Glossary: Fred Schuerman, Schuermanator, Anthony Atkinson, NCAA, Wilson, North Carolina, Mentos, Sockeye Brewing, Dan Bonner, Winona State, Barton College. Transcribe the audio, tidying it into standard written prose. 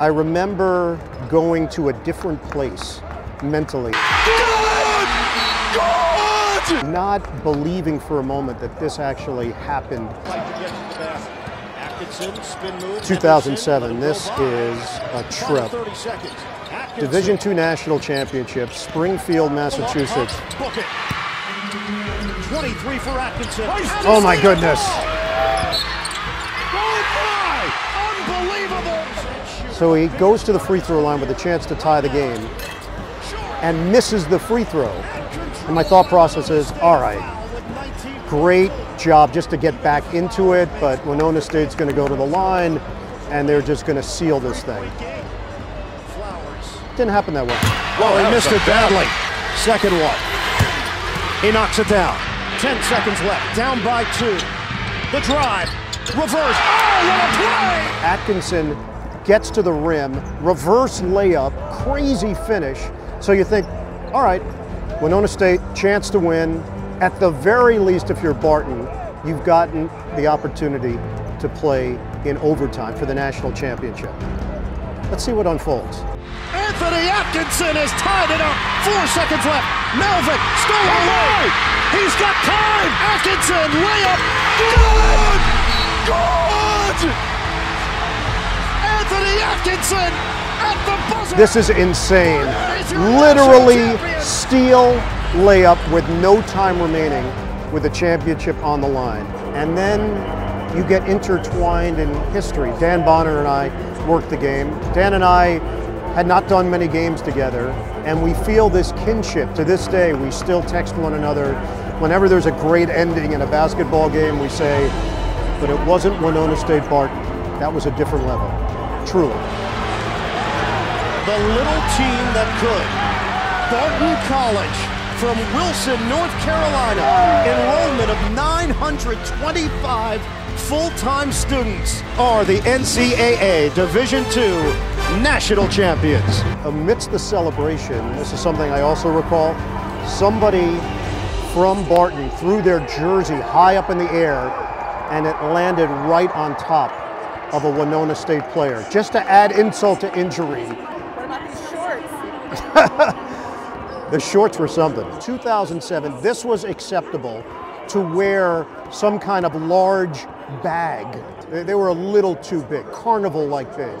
I remember going to a different place mentally. Good! Good! Not believing for a moment that this actually happened. 2007, this is a trip. Division II National Championship, Springfield, Massachusetts. 23 for Atkinson. Oh my goodness. So he goes to the free throw line with a chance to tie the game and misses the free throw. And my thought process is, all right, great job just to get back into it, but Winona State's going to go to the line and they're just going to seal this thing. Didn't happen that way. Well, he missed it badly. Second one. He knocks it down. 10 seconds left. Down by 2. The drive. Reverse. Oh, what a play! Atkinson gets to the rim, reverse layup, crazy finish. So you think, all right, Winona State, chance to win. At the very least, if you're Barton, you've gotten the opportunity to play in overtime for the national championship. Let's see what unfolds. Anthony Atkinson has tied it up. 4 seconds left. Melvin stole away. He's got time. Atkinson layup. Good. Good. Anthony Atkinson at the buzzer. This is insane. Literally steal layup with no time remaining with the championship on the line. And then you get intertwined in history. Dan Bonner and I worked the game. Dan and I had not done many games together, and we feel this kinship. To this day, we still text one another. Whenever there's a great ending in a basketball game, we say, but it wasn't Winona State Barton. That was a different level. Truly. The little team that could. Barton College from Wilson, North Carolina. Enrollment of 925 full-time students are the NCAA Division II National Champions. Amidst the celebration, this is something I also recall, somebody from Barton threw their jersey high up in the air and it landed right on top of a Winona State player, just to add insult to injury. What about these shorts? The shorts were something. 2007, this was acceptable to wear some kind of large bag. They were a little too big, carnival-like thing.